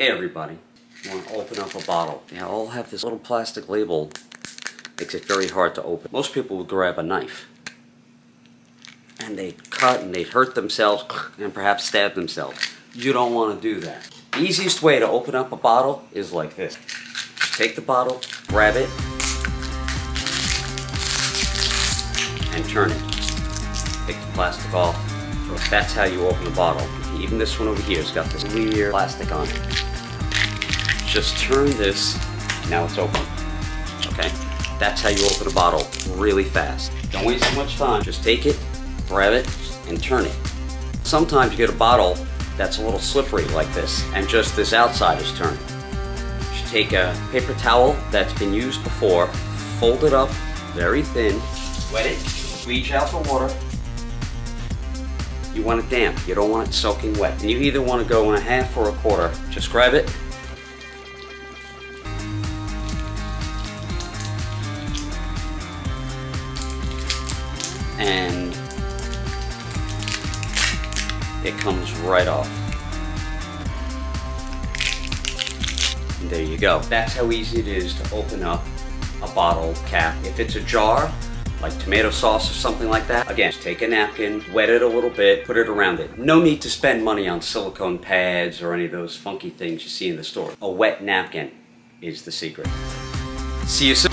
Hey everybody, I want to open up a bottle. They all have this little plastic label. Makes it very hard to open. Most people would grab a knife and they'd cut and they'd hurt themselves and perhaps stab themselves. You don't want to do that. The easiest way to open up a bottle is like this. Take the bottle, grab it, and turn it. Take the plastic off. That's how you open the bottle. Even this one over here has got this clear plastic on it. Just turn this, now it's open, okay? That's how you open a bottle really fast. Don't waste too much time. Just take it, grab it, and turn it. Sometimes you get a bottle that's a little slippery like this, and just this outside is turned. You should take a paper towel that's been used before, fold it up very thin, wet it, squeeze out the water. You want it damp, you don't want it soaking wet. And you either want to go in a half or a quarter. Just grab it. And it comes right off. And there you go. That's how easy it is to open up a bottle cap. If it's a jar, like tomato sauce or something like that. Again, just take a napkin, wet it a little bit, put it around it. No need to spend money on silicone pads or any of those funky things you see in the store. A wet napkin is the secret. See you soon.